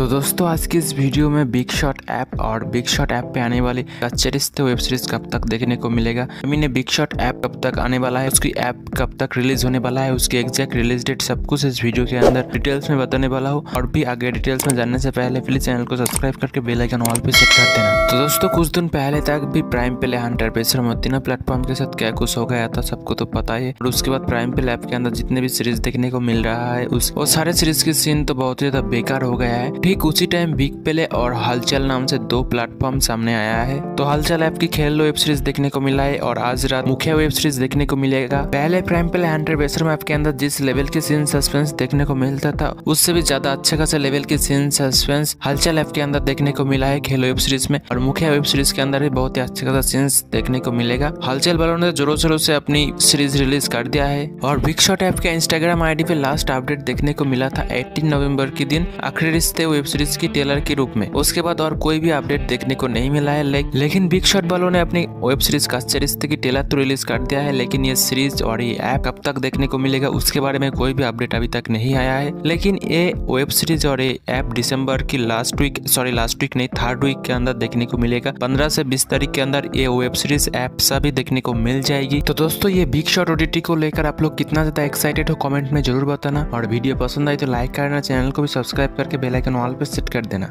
तो दोस्तों आज की इस वीडियो में बिग शॉट ऐप और बिग शॉट ऐप पे आने वाली कच्चे रिश्ते वेब सीरीज कब तक देखने को मिलेगा, मैंने बिग शॉट ऐप कब तक आने वाला है, उसकी ऐप कब तक रिलीज होने वाला है, उसकी एग्जैक्ट रिलीज डेट सब कुछ इस वीडियो के अंदर डिटेल्स में बताने वाला हूँ। और भी आगे डिटेल्स में जानने से पहले प्लीज चैनल को सब्सक्राइब करके बेल आइकन ऑल पे सेट कर देना। तो दोस्तों कुछ दिन पहले तक भी प्राइम प्ले हंटर बेसर मोतीना प्लेटफॉर्म के साथ क्या कुछ हो गया था सबको तो पता है। और उसके बाद प्राइम प्ले ऐप के अंदर जितने भी सीरीज देखने को मिल रहा है उस सारे सीरीज के सीन तो बहुत ही ज्यादा बेकार हो गया है। ठीक उसी टाइम बिग प्ले और हलचल नाम से दो प्लेटफॉर्म सामने आया है। तो हलचल ऐप की खेल वेब सीरीज देखने को मिला है और आज रात मुखिया वेब सीरीज देखने को मिलेगा। पहले प्राइम प्ले हंटर बेसर मैप के अंदर जिस लेवल के सीन सस्पेंस देखने को मिलता था उससे भी ज्यादा अच्छा खासा लेवल के सीन सस्पेंस हलचल ऐप के अंदर देखने को मिला है खेल वेब सीरीज में। और मुखिया वेब सीरीज के अंदर भी बहुत ही अच्छा खासा सीन्स देखने को मिलेगा। हलचल वालों ने जोरों शोरों से अपनी सीरीज रिलीज कर दिया है। और बिग शॉट ऐप के इंस्टाग्राम आईडी पे लास्ट अपडेट देखने को मिला था 18 नवंबर के दिन आखिरी रिश्ते वेब सीरीज की टेलर के रूप में। उसके बाद और कोई भी अपडेट देखने को नहीं मिला है। लेकिन बिग शॉट वालों ने अपनी वेब सीरीज कच्चे रिश्ते की टेलर तो रिलीज कर दिया है, लेकिन ये सीरीज और ये ऐप कब तक देखने को मिलेगा उसके बारे में कोई भी अपडेट अभी तक नहीं आया है। लेकिन ये वेब सीरीज और ये ऐप डिसम्बर की थर्ड वीक के अंदर देखने को मिलेगा। 15 से 20 तारीख के अंदर ये वेब सीरीज ऐप सभी देखने को मिल जाएगी। तो दोस्तों ये बिग शॉट ओटीटी को लेकर आप लोग कितना ज्यादा एक्साइटेड हो कमेंट में जरूर बताना। और वीडियो पसंद आई तो लाइक करना, चैनल को भी सब्सक्राइब करके बेल आइकन ऑल पे सेट कर देना।